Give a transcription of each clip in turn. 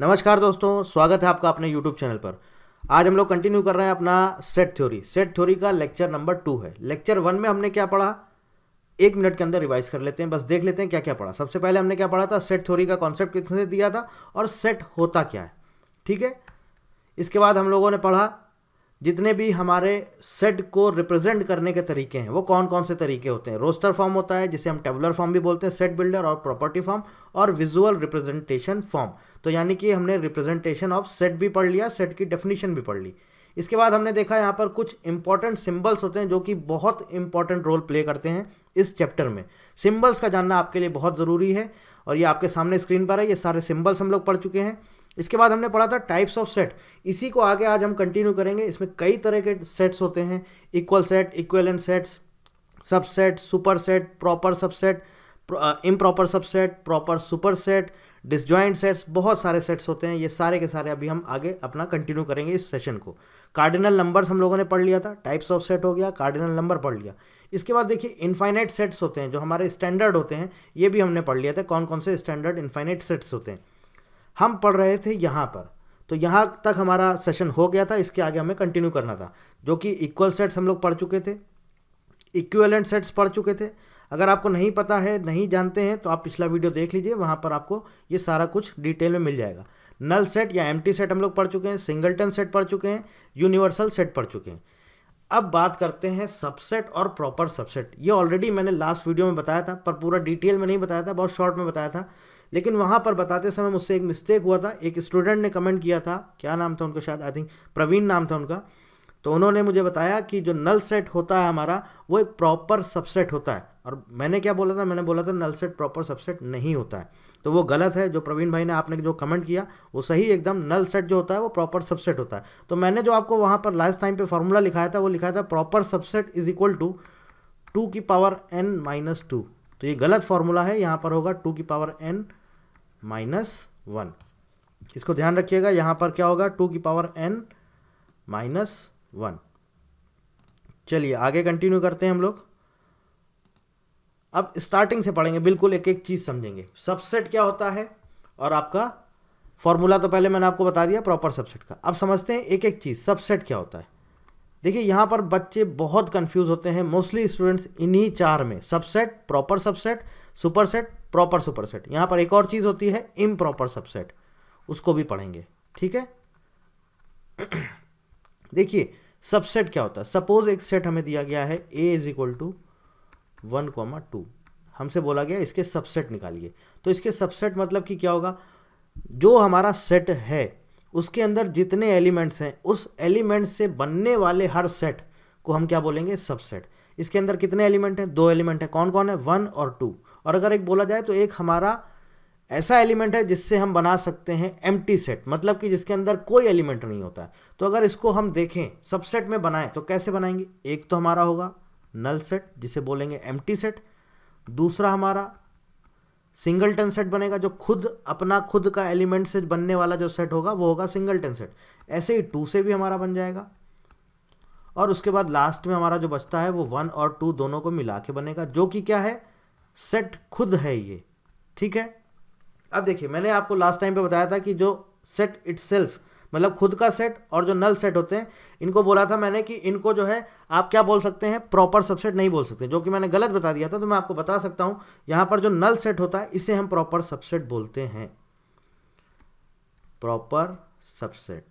नमस्कार दोस्तों, स्वागत है आपका अपने YouTube चैनल पर। आज हम लोग कंटिन्यू कर रहे हैं अपना सेट थ्योरी। सेट थ्योरी का लेक्चर नंबर 2 है। लेक्चर 1 में हमने क्या पढ़ा, एक मिनट के अंदर रिवाइज कर लेते हैं, बस देख लेते हैं क्या क्या पढ़ा। सबसे पहले हमने क्या पढ़ा था, सेट थ्योरी का कॉन्सेप्ट किसने दिया था और सेट होता क्या है, ठीक है। इसके बाद हम लोगों ने पढ़ा जितने भी हमारे सेट को रिप्रेजेंट करने के तरीके हैं, वो कौन कौन से तरीके होते हैं। रोस्टर फॉर्म होता है जिसे हम टेबुलर फॉर्म भी बोलते हैं, सेट बिल्डर और प्रॉपर्टी फॉर्म और विजुअल रिप्रेजेंटेशन फॉर्म। तो यानी कि हमने रिप्रेजेंटेशन ऑफ सेट भी पढ़ लिया, सेट की डेफिनेशन भी पढ़ ली। इसके बाद हमने देखा यहाँ पर कुछ इंपॉर्टेंट सिंबल्स होते हैं जो कि बहुत इंपॉर्टेंट रोल प्ले करते हैं इस चैप्टर में। सिंबल्स का जानना आपके लिए बहुत ज़रूरी है और ये आपके सामने स्क्रीन पर है, ये सारे सिंबल्स हम लोग पढ़ चुके हैं। इसके बाद हमने पढ़ा था टाइप्स ऑफ सेट, इसी को आगे आज हम कंटिन्यू करेंगे। इसमें कई तरह के सेट्स होते हैं, equal set, equivalent sets, subset, super set, proper subset, improper subset, proper super set, disjoint sets, बहुत सारे सेट्स होते हैं। ये सारे के सारे अभी हम आगे अपना कंटिन्यू करेंगे इस सेशन को। कार्डिनल नंबर्स हम लोगों ने पढ़ लिया था, टाइप्स ऑफ सेट हो गया, कार्डिनल नंबर पढ़ लिया। इसके बाद देखिए इनफाइनाइट सेट्स होते हैं जो हमारे स्टैंडर्ड होते हैं, ये भी हमने पढ़ लिया था, कौन कौन से स्टैंडर्ड इनफाइनाइट सेट्स होते हैं हम पढ़ रहे थे यहाँ पर। तो यहाँ तक हमारा सेशन हो गया था, इसके आगे हमें कंटिन्यू करना था, जो कि इक्वल सेट्स हम लोग पढ़ चुके थे, इक्विवेलेंट सेट्स पढ़ चुके थे। अगर आपको नहीं पता है, नहीं जानते हैं, तो आप पिछला वीडियो देख लीजिए, वहाँ पर आपको ये सारा कुछ डिटेल में मिल जाएगा। नल सेट या एम्प्टी सेट हम लोग पढ़ चुके हैं, सिंगलटन सेट पढ़ चुके हैं, यूनिवर्सल सेट पढ़ चुके हैं। अब बात करते हैं सबसेट और प्रॉपर सबसेट। ये ऑलरेडी मैंने लास्ट वीडियो में बताया था, पर पूरा डिटेल में नहीं बताया था, बहुत शॉर्ट में बताया था। लेकिन वहाँ पर बताते समय मुझसे एक मिस्टेक हुआ था। एक स्टूडेंट ने कमेंट किया था, क्या नाम था उनका, शायद आई थिंक प्रवीण नाम था उनका। तो उन्होंने मुझे बताया कि जो नल सेट होता है हमारा, वो एक प्रॉपर सबसेट होता है। और मैंने क्या बोला था, मैंने बोला था नल सेट प्रॉपर सबसेट नहीं होता है, तो वो गलत है। जो प्रवीण भाई ने आपने जो कमेंट किया वो सही एकदम, नल सेट जो होता है वो प्रॉपर सबसेट होता है। तो मैंने जो आपको वहाँ पर लास्ट टाइम पे फार्मूला लिखाया था, वो लिखा था proper subset is equal to 2n-2। तो ये गलत फार्मूला है, यहाँ पर होगा 2n-1। इसको ध्यान रखिएगा, यहाँ पर क्या होगा, 2n-1। चलिए आगे कंटिन्यू करते हैं हम लोग। अब स्टार्टिंग से पढ़ेंगे, बिल्कुल एक एक चीज़ समझेंगे। सबसेट क्या होता है और आपका फॉर्मूला तो पहले मैंने आपको बता दिया प्रॉपर सबसेट का। अब समझते हैं एक एक चीज़, सबसेट क्या होता है। देखिए यहाँ पर बच्चे बहुत कंफ्यूज होते हैं, मोस्टली स्टूडेंट्स इन्हीं चार में, subset, proper subset, super set, proper super set. यहाँ पर एक और चीज़ होती है इम्प्रॉपर सबसेट, उसको भी पढ़ेंगे, ठीक है। देखिए सबसेट क्या होता है। सपोज एक सेट हमें दिया गया है A = 1, 2, हमसे बोला गया इसके सबसेट निकालिए। तो इसके सबसेट मतलब कि क्या होगा, जो हमारा सेट है उसके अंदर जितने एलिमेंट्स हैं उस एलिमेंट से बनने वाले हर सेट को हम क्या बोलेंगे, सबसेट। इसके अंदर कितने एलिमेंट हैं, 2 एलिमेंट हैं, कौन कौन है, 1 और 2। और अगर एक बोला जाए तो एक हमारा ऐसा एलिमेंट है जिससे हम बना सकते हैं एम्प्टी सेट, मतलब कि जिसके अंदर कोई एलिमेंट नहीं होता है। तो अगर इसको हम देखें सबसेट में बनाएं तो कैसे बनाएंगे, एक तो हमारा होगा नल सेट जिसे बोलेंगे एम्प्टी सेट, दूसरा हमारा सिंगलटन सेट बनेगा जो खुद का एलिमेंट से बनने वाला जो सेट होगा वो होगा सिंगलटन सेट। ऐसे ही 2 से भी हमारा बन जाएगा और उसके बाद लास्ट में हमारा जो बचता है वो 1 और 2 दोनों को मिला के बनेगा, जो कि क्या है, सेट खुद है ये, ठीक है। अब देखिए मैंने आपको लास्ट टाइम पे बताया था कि जो सेट इटसेल्फ मतलब खुद का सेट और जो नल सेट होते हैं, इनको बोला था मैंने कि इनको जो है आप क्या बोल सकते हैं, प्रॉपर सबसेट नहीं बोल सकते, जो कि मैंने गलत बता दिया था। तो मैं आपको बता सकता हूं, यहां पर जो नल सेट होता है इसे हम प्रॉपर सबसेट बोलते हैं, प्रॉपर सबसेट।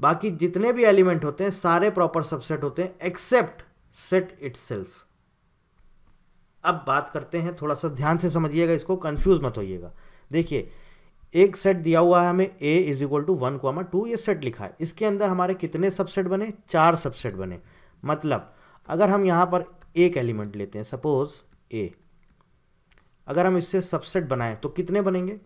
बाकी जितने भी एलिमेंट होते हैं सारे प्रॉपर सबसेट होते हैं एक्सेप्ट सेट इटसेल्फ। अब बात करते हैं, थोड़ा सा ध्यान से समझिएगा इसको, कंफ्यूज मत होइएगा। देखिए एक सेट दिया हुआ है हमें A = 1, 2, ये सेट लिखा है। इसके अंदर हमारे कितने सबसेट बने, 4 सबसेट बने। मतलब अगर हम यहाँ पर एक एलिमेंट लेते हैं, सपोज A, अगर हम इससे सबसेट बनाएं तो कितने बनेंगे,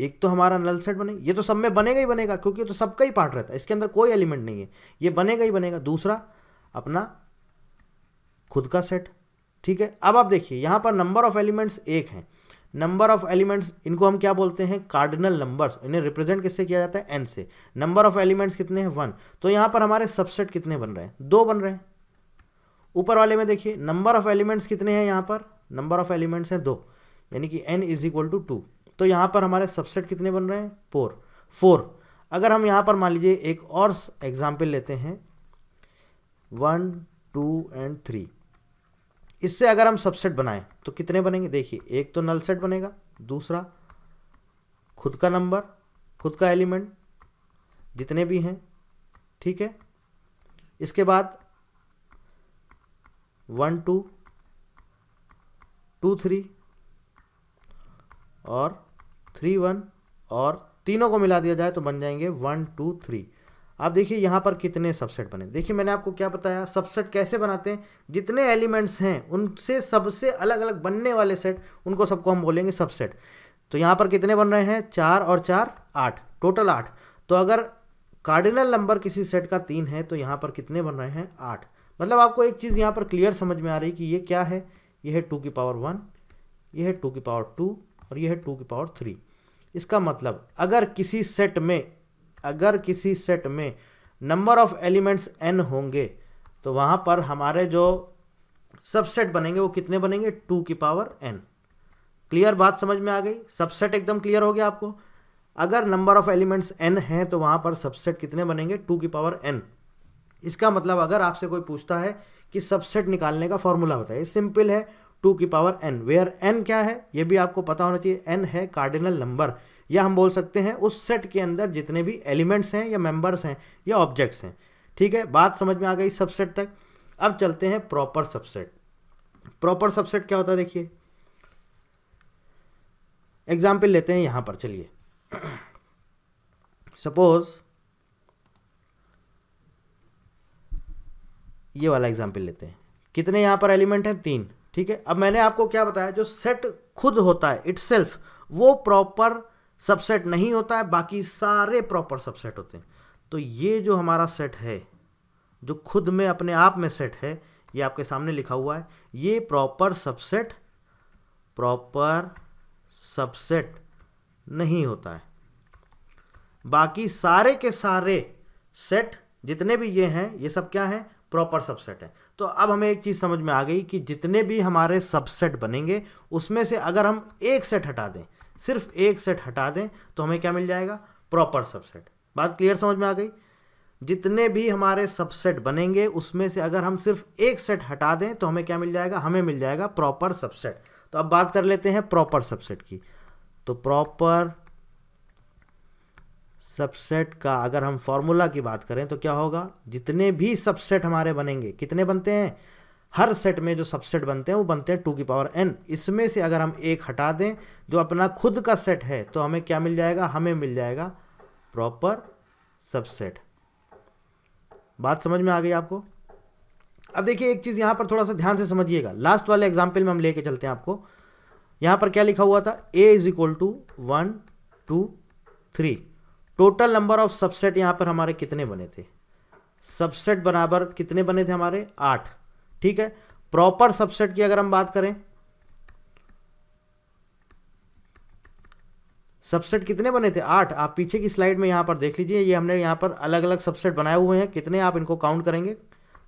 एक तो हमारा नल सेट बने, ये तो सब में बनेगा ही बनेगा क्योंकि ये तो सबका ही पार्ट रहता है, इसके अंदर कोई एलिमेंट नहीं है, ये बनेगा ही बनेगा। दूसरा अपना खुद का सेट, ठीक है। अब आप देखिए यहाँ पर नंबर ऑफ एलिमेंट्स 1 हैं, नंबर ऑफ एलिमेंट्स इनको हम क्या बोलते हैं, कार्डिनल नंबर्स। इन्हें रिप्रेजेंट किससे किया जाता है, n से। नंबर ऑफ एलिमेंट्स कितने हैं, 1। तो यहाँ पर हमारे सबसेट कितने बन रहे हैं, 2 बन रहे हैं। ऊपर वाले में देखिए नंबर ऑफ एलिमेंट्स कितने हैं, यहाँ पर नंबर ऑफ एलिमेंट्स हैं 2, यानी कि n = 2। तो यहाँ पर हमारे सबसेट कितने बन रहे हैं, फोर। अगर हम यहाँ पर मान लीजिए एक और एग्जाम्पल लेते हैं 1, 2 एंड 3, इससे अगर हम सबसेट बनाएं तो कितने बनेंगे। देखिए एक तो नल सेट बनेगा, दूसरा खुद का नंबर, खुद का एलिमेंट जितने भी हैं, ठीक है। इसके बाद 1, 2, 2, 3 और 3, 1 और तीनों को मिला दिया जाए तो बन जाएंगे 1, 2, 3। आप देखिए यहाँ पर कितने सबसेट बने। देखिए मैंने आपको क्या बताया, सबसेट कैसे बनाते हैं, जितने एलिमेंट्स हैं उनसे सबसे अलग अलग बनने वाले सेट, उनको सबको हम बोलेंगे सबसेट। तो यहाँ पर कितने बन रहे हैं, 4 और 4, 8, टोटल 8। तो अगर कार्डिनल नंबर किसी सेट का 3 है तो यहाँ पर कितने बन रहे हैं, 8। मतलब आपको एक चीज़ यहाँ पर क्लियर समझ में आ रही है कि ये क्या है, यह है 2 की पावर 1, यह है 2 की पावर 2 और यह है 2 की पावर 3। इसका मतलब अगर किसी सेट में नंबर ऑफ एलिमेंट्स n होंगे तो वहाँ पर हमारे जो सबसेट बनेंगे वो कितने बनेंगे, 2 की पावर n। क्लियर बात समझ में आ गई, सबसेट एकदम क्लियर हो गया आपको। अगर नंबर ऑफ एलिमेंट्स n हैं तो वहाँ पर सबसेट कितने बनेंगे, 2 की पावर n। इसका मतलब अगर आपसे कोई पूछता है कि सबसेट निकालने का फॉर्मूला बताइए, सिंपल है 2 की पावर n, वेयर n क्या है ये भी आपको पता होना चाहिए। n है कार्डिनल नंबर, या हम बोल सकते हैं उस सेट के अंदर जितने भी एलिमेंट्स हैं या मेंबर्स हैं या ऑब्जेक्ट्स हैं, ठीक है। बात समझ में आ गई सबसेट तक। अब चलते हैं प्रॉपर सबसेट। प्रॉपर सबसेट क्या होता है, देखिए एग्जाम्पल लेते हैं यहाँ पर। चलिए सपोज ये वाला एग्जाम्पल लेते हैं, कितने यहाँ पर एलिमेंट हैं, 3, ठीक है। अब मैंने आपको क्या बताया, जो सेट खुद होता है इटसेल्फ वो प्रॉपर सबसेट नहीं होता है, बाकी सारे प्रॉपर सबसेट होते हैं। तो ये जो हमारा सेट है, जो खुद में अपने आप में सेट है, ये आपके सामने लिखा हुआ है, ये प्रॉपर सबसेट नहीं होता है। बाकी सारे के सारे सेट जितने भी ये हैं, ये सब क्या हैं, प्रॉपर सबसेट है। तो अब हमें एक चीज़ समझ में आ गई कि जितने भी हमारे सबसेट बनेंगे उसमें से अगर हम एक सेट हटा दें, सिर्फ एक सेट हटा दें, तो हमें क्या मिल जाएगा, प्रॉपर सबसेट। बात क्लियर समझ में आ गई। जितने भी हमारे सबसेट बनेंगे उसमें से अगर हम सिर्फ एक सेट हटा दें तो हमें क्या मिल जाएगा, हमें मिल जाएगा प्रॉपर सबसेट। तो अब बात कर लेते हैं प्रॉपर सबसेट की। तो प्रॉपर सबसेट का अगर हम फॉर्मूला की बात करें तो क्या होगा, जितने भी सबसेट हमारे बनेंगे, कितने बनते हैं हर सेट में, जो सबसेट बनते हैं वो बनते हैं 2 की पावर n। इसमें से अगर हम एक हटा दें जो अपना खुद का सेट है तो हमें क्या मिल जाएगा, हमें मिल जाएगा प्रॉपर सबसेट। बात समझ में आ गई आपको। अब देखिए एक चीज़ यहाँ पर थोड़ा सा ध्यान से समझिएगा, लास्ट वाले एग्जाम्पल में हम लेके चलते हैं आपको। यहाँ पर क्या लिखा हुआ था, A = 1, 2, 3। Total number of subset यहाँ पर हमारे कितने बने थे, सबसेट बराबर कितने बने थे हमारे, 8, ठीक है। प्रॉपर सबसेट की अगर हम बात करें, सबसेट कितने बने थे, 8। आप पीछे की स्लाइड में यहाँ पर देख लीजिए, ये हमने यहाँ पर अलग अलग सबसेट बनाए हुए हैं, कितने आप इनको काउंट करेंगे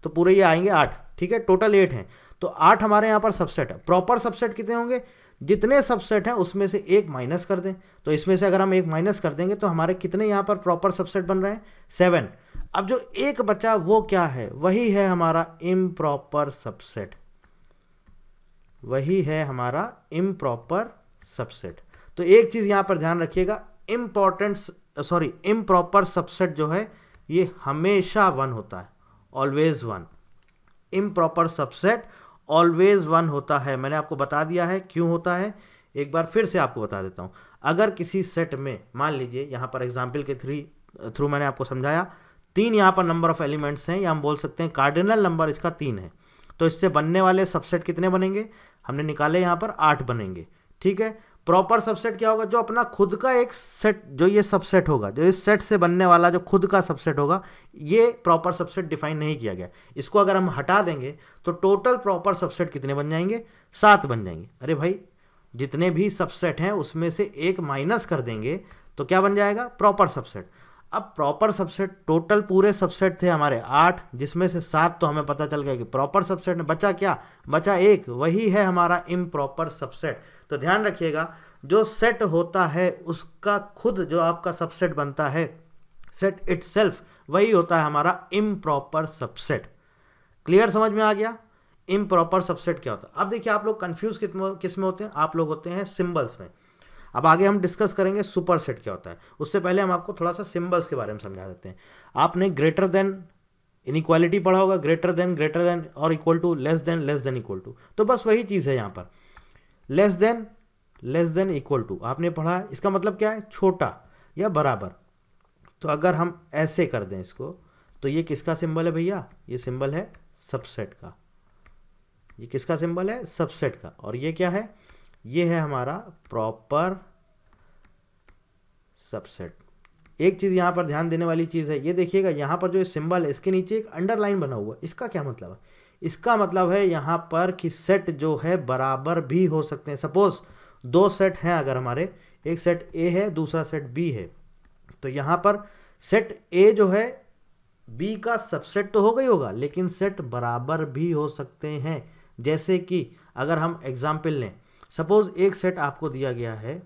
तो पूरे ये आएंगे 8, ठीक है। टोटल 8 हैं, तो 8 हमारे यहाँ पर सबसेट है। प्रॉपर सबसेट कितने होंगे, जितने सबसेट हैं उसमें से एक माइनस कर दें, तो इसमें से अगर हम एक माइनस कर देंगे तो हमारे कितने यहाँ पर प्रॉपर सबसेट बन रहे हैं, 7। अब जो एक बचा वो क्या है, वही है हमारा इम्प्रॉपर सबसेट, वही है हमारा इम्प्रॉपर सबसेट। तो एक चीज़ यहाँ पर ध्यान रखिएगा, इम्प्रॉपर सबसेट जो है ये हमेशा 1 होता है, ऑलवेज 1। इम्प्रॉपर सबसेट ऑलवेज 1 होता है, मैंने आपको बता दिया है क्यों होता है, एक बार फिर से आपको बता देता हूँ। अगर किसी सेट में मान लीजिए यहाँ पर एग्जाम्पल के थ्रू मैंने आपको समझाया, 3 यहाँ पर नंबर ऑफ एलिमेंट्स हैं, या हम बोल सकते हैं कार्डिनल नंबर इसका 3 है, तो इससे बनने वाले सबसेट कितने बनेंगे, हमने निकाले यहाँ पर 8 बनेंगे, ठीक है। प्रॉपर सबसेट क्या होगा, जो अपना खुद का एक सेट, जो ये सबसेट होगा, जो इस सेट से बनने वाला जो खुद का सबसेट होगा, ये प्रॉपर सबसेट डिफाइन नहीं किया गया, इसको अगर हम हटा देंगे तो टोटल प्रॉपर सबसेट कितने बन जाएंगे, 7 बन जाएंगे। अरे भाई जितने भी सबसेट हैं उसमें से एक माइनस कर देंगे तो क्या बन जाएगा, प्रॉपर सबसेट। अब प्रॉपर सबसेट, टोटल पूरे सबसेट थे हमारे 8, जिसमें से 7 तो हमें पता चल गया कि प्रॉपर सबसेट में बचा क्या, बचा 1, वही है हमारा इम्प्रॉपर सबसेट। तो ध्यान रखिएगा, जो सेट होता है उसका खुद जो आपका सबसेट बनता है, सेट इटसेल्फ, वही होता है हमारा इम्प्रॉपर सबसेट। क्लियर समझ में आ गया इम्प्रॉपर सबसेट क्या होता है। अब देखिए आप लोग कंफ्यूज किस में होते हैं, आप लोग होते हैं सिंबल्स में। अब आगे हम डिस्कस करेंगे सुपर सेट क्या होता है, उससे पहले हम आपको थोड़ा सा सिंबल्स के बारे में समझा देते हैं। आपने ग्रेटर देन इनइक्वालिटी पढ़ा होगा, ग्रेटर देन और equal to, less than equal to, तो बस वही चीज़ है यहाँ पर। लेस देन इक्वल टू आपने पढ़ा है, इसका मतलब क्या है, छोटा या बराबर। तो अगर हम ऐसे कर दें इसको, तो ये किसका सिंबल है भैया, ये सिंबल है सबसेट का। ये किसका सिंबल है, सबसेट का। और ये क्या है, ये है हमारा प्रॉपर सबसेट। एक चीज़ यहाँ पर ध्यान देने वाली चीज़ है, ये देखिएगा यहाँ पर जो सिंबल है इसके नीचे एक अंडरलाइन बना हुआ है, इसका क्या मतलब है, इसका मतलब है यहाँ पर कि सेट जो है बराबर भी हो सकते हैं। सपोज दो सेट हैं, अगर हमारे एक सेट ए है दूसरा सेट बी है, तो यहाँ पर सेट ए जो है बी का सबसेट तो होगा ही होगा, लेकिन सेट बराबर भी हो सकते हैं। जैसे कि अगर हम एग्जाम्पल लें, सपोज एक सेट आपको दिया गया है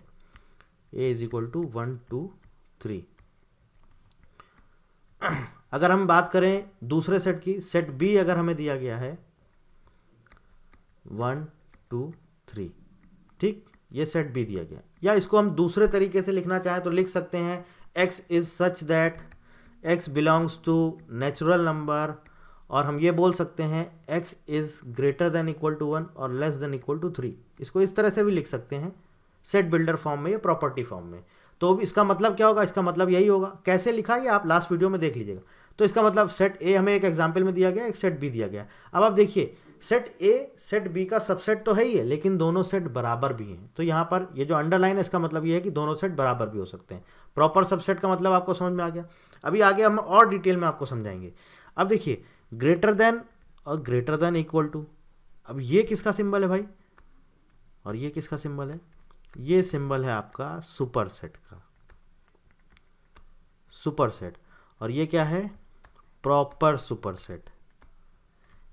ए इज इक्वल टू 1 2 3। अगर हम बात करें दूसरे सेट की, सेट बी अगर हमें दिया गया है 1 2 3, ठीक, ये सेट बी दिया गया। या इसको हम दूसरे तरीके से लिखना चाहें तो लिख सकते हैं x is such that x belongs to natural number, और हम ये बोल सकते हैं x is greater than equal to 1 और लेस देन इक्वल टू 3। इसको इस तरह से भी लिख सकते हैं सेट बिल्डर फॉर्म में या प्रॉपर्टी फॉर्म में। तो इसका मतलब क्या होगा, इसका मतलब यही होगा। कैसे लिखा है आप लास्ट वीडियो में देख लीजिएगा। तो इसका मतलब सेट ए हमें एक एग्जाम्पल में दिया गया, एक सेट बी दिया गया। अब आप देखिए सेट ए सेट बी का सबसेट तो है ही है, लेकिन दोनों सेट बराबर भी हैं। तो यहाँ पर ये जो अंडरलाइन है इसका मतलब ये है कि दोनों सेट बराबर भी हो सकते हैं। प्रॉपर सबसेट का मतलब आपको समझ में आ गया। अभी आगे हम और डिटेल में आपको समझाएंगे। अब देखिए ग्रेटर देन और ग्रेटर देन इक्वल टू, अब ये किसका सिंबल है भाई, और ये किसका सिंबल है, ये सिंबल है आपका सुपर सेट का, सुपर सेट। और ये क्या है, प्रॉपर सुपर सेट,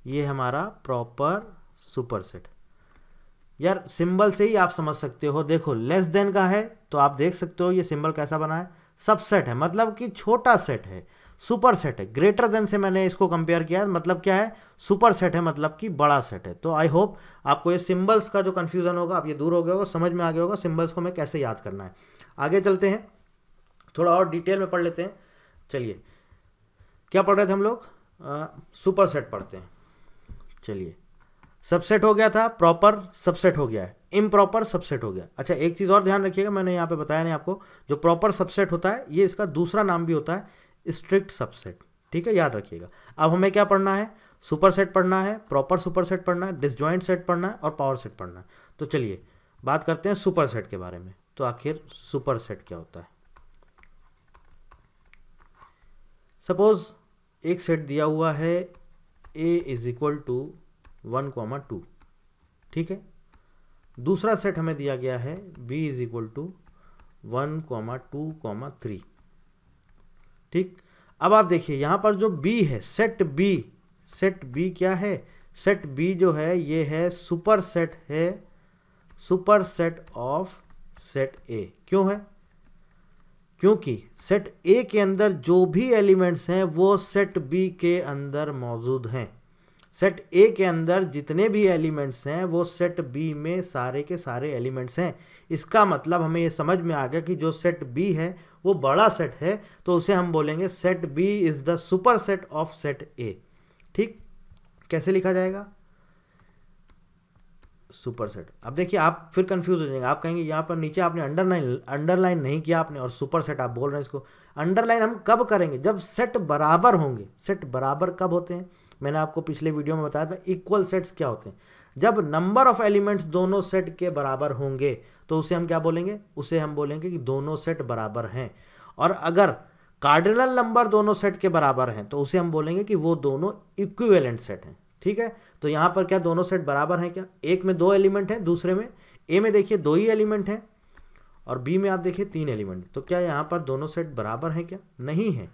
ये हमारा प्रॉपर सुपर सेट। यार सिंबल से ही आप समझ सकते हो, देखो लेस देन का है तो आप देख सकते हो ये सिंबल कैसा बना है, सबसेट है, मतलब कि छोटा सेट है, सुपर सेट है। ग्रेटर देन से मैंने इसको कंपेयर किया, मतलब क्या है, सुपर सेट है, मतलब कि बड़ा सेट है। तो आई होप आपको ये सिंबल्स का जो कन्फ्यूज़न होगा आप ये दूर हो गया होगा, समझ में आ गया होगा सिंबल्स को मैं कैसे याद करना है। आगे चलते हैं, थोड़ा और डिटेल में पढ़ लेते हैं। चलिए क्या पढ़ रहे थे हम लोग, सुपर सेट पढ़ते हैं। चलिए सबसेट हो गया था, प्रॉपर सबसेट हो गया है, इम्प्रॉपर सबसेट हो गया। अच्छा एक चीज़ और ध्यान रखिएगा, मैंने यहाँ पे बताया नहीं आपको, जो प्रॉपर सबसेट होता है ये इसका दूसरा नाम भी होता है स्ट्रिक्ट सबसेट, ठीक है, याद रखिएगा। अब हमें क्या पढ़ना है, सुपर सेट पढ़ना है, प्रॉपर सुपर सेट पढ़ना है, डिसजॉइंट सेट पढ़ना है और पावर सेट पढ़ना है। तो चलिए बात करते हैं सुपर सेट के बारे में। तो आखिर सुपर सेट क्या होता है। सपोज एक सेट दिया हुआ है ए इज इक्वल टू 1 2, ठीक है, दूसरा सेट हमें दिया गया है बी इज इक्वल टू 1 2 3, ठीक। अब आप देखिए यहाँ पर जो बी है, सेट बी, सेट बी क्या है, सेट बी जो है ये है सुपर सेट है, super set of set A. क्यों है, क्योंकि सेट ए के अंदर जो भी एलिमेंट्स हैं वो सेट बी के अंदर मौजूद हैं। सेट ए के अंदर जितने भी एलिमेंट्स हैं वो सेट बी में सारे के सारे एलिमेंट्स हैं। इसका मतलब हमें ये समझ में आ गया कि जो सेट बी है वो बड़ा सेट है, तो उसे हम बोलेंगे set B is the super set of set A, ठीक। कैसे लिखा जाएगा, सुपर सेट। अब देखिए आप फिर कंफ्यूज हो जाएंगे, आप कहेंगे यहाँ पर नीचे आपने अंडरलाइन नहीं किया आपने, और सुपर सेट आप बोल रहे हैं इसको। अंडरलाइन हम कब करेंगे, जब सेट बराबर होंगे। सेट बराबर कब होते हैं, मैंने आपको पिछले वीडियो में बताया था इक्वल सेट्स क्या होते हैं। जब नंबर ऑफ एलिमेंट्स दोनों सेट के बराबर होंगे तो उसे हम क्या बोलेंगे, उसे हम बोलेंगे कि दोनों सेट बराबर हैं। और अगर कार्डिनल नंबर दोनों सेट के बराबर हैं तो उसे हम बोलेंगे कि वो दोनों इक्विवेलेंट सेट हैं, ठीक है। तो यहाँ पर क्या दोनों सेट बराबर हैं क्या, एक में 2 एलिमेंट हैं, दूसरे में ए में देखिए 2 ही एलिमेंट हैं और बी में आप देखिए 3 एलिमेंट। तो क्या यहाँ पर दोनों सेट बराबर हैं क्या, नहीं है,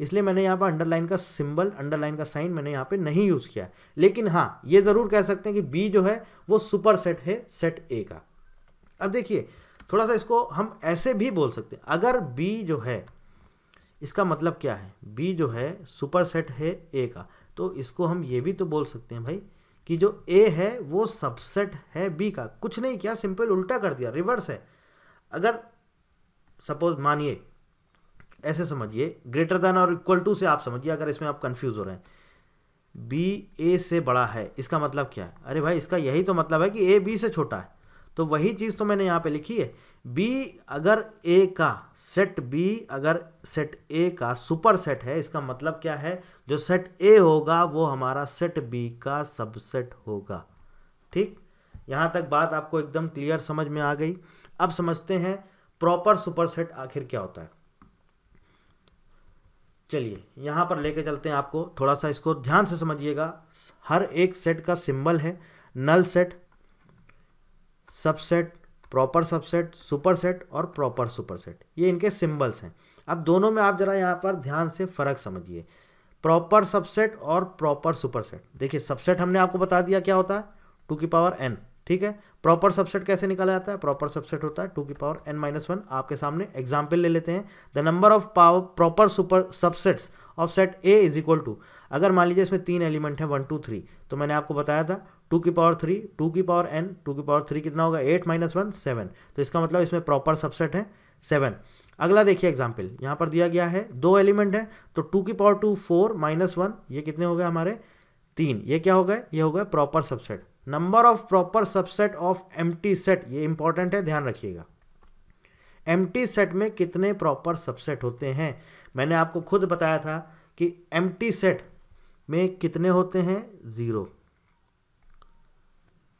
इसलिए मैंने यहाँ पर अंडरलाइन का सिंबल, अंडरलाइन का साइन मैंने यहाँ पे नहीं यूज़ किया है। लेकिन हाँ ये ज़रूर कह सकते हैं कि बी जो है वो सुपर सेट है सेट ए का, अब देखिए थोड़ा सा इसको हम ऐसे भी बोल सकते हैं, अगर B जो है इसका मतलब क्या है, B जो है सुपरसेट है A का, तो इसको हम ये भी तो बोल सकते हैं भाई कि जो A है वो सबसेट है B का। कुछ नहीं किया, सिंपल उल्टा कर दिया, रिवर्स है। अगर सपोज मानिए ऐसे समझिए, ग्रेटर देन और इक्वल टू से आप समझिए, अगर इसमें आप कंफ्यूज हो रहे हैं, B A से बड़ा है, इसका मतलब क्या है? अरे भाई इसका यही तो मतलब है कि A B से छोटा है। तो वही चीज़ तो मैंने यहाँ पे लिखी है, B अगर A का सेट, B अगर सेट A का सुपर सेट है, इसका मतलब क्या है जो सेट A होगा वो हमारा सेट B का सबसेट होगा। ठीक, यहाँ तक बात आपको एकदम क्लियर समझ में आ गई। अब समझते हैं प्रॉपर सुपर सेट आखिर क्या होता है। चलिए यहाँ पर लेके चलते हैं आपको, थोड़ा सा इसको ध्यान से समझिएगा। हर एक सेट का सिंबल है, null set, subset, proper subset, superset और प्रॉपर सुपरसेट, ये इनके सिंबल्स हैं। अब दोनों में आप जरा यहाँ पर ध्यान से फ़र्क समझिए, प्रॉपर सबसेट और प्रॉपर सुपरसेट। देखिए सबसेट हमने आपको बता दिया क्या होता है, 2 की पावर n, ठीक है। प्रॉपर सबसेट कैसे निकाला जाता है, प्रॉपर सबसेट होता है 2 की पावर n माइनस 1। आपके सामने एग्जाम्पल ले लेते हैं, the number of power proper super subsets of set A is equal to, अगर मान लीजिए इसमें 3 एलिमेंट हैं 1 2 3, तो मैंने आपको बताया था 2 की पावर 3, 2 की पावर n, 2 की पावर 3 कितना होगा 8 माइनस 1 7, तो इसका मतलब इसमें प्रॉपर सबसेट है 7। अगला देखिए एग्जाम्पल, यहाँ पर दिया गया है 2 एलिमेंट है, तो 2 की पावर 2 4 माइनस 1, ये कितने हो गए हमारे 3, ये क्या हो गए, ये हो गए proper subset. Number of proper subset of empty set, ये इंपॉर्टेंट है, ध्यान रखिएगा। एम्प्टी सेट में कितने प्रॉपर सबसेट होते हैं, मैंने आपको खुद बताया था कि एम्प्टी सेट में कितने होते हैं 0।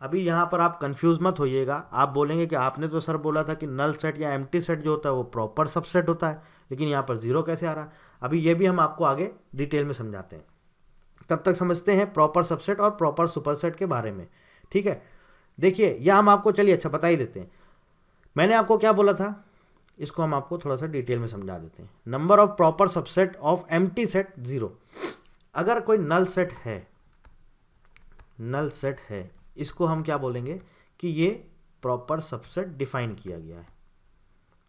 अभी यहाँ पर आप कंफ्यूज मत होइएगा, आप बोलेंगे कि आपने तो सर बोला था कि नल सेट या एम्प्टी सेट जो होता है वो प्रॉपर सबसेट होता है, लेकिन यहाँ पर 0 कैसे आ रहा। अभी ये भी हम आपको आगे डिटेल में समझाते हैं, तब तक समझते हैं प्रॉपर सबसेट और प्रॉपर सुपरसेट के बारे में, ठीक है। देखिए या हम आपको, चलिए अच्छा बता ही देते हैं मैंने आपको क्या बोला था, इसको हम आपको थोड़ा सा डिटेल में समझा देते हैं। Number of proper subset of empty set 0। अगर कोई नल सेट है, नल सेट है, इसको हम क्या बोलेंगे कि ये प्रॉपर सबसेट डिफाइन किया गया है,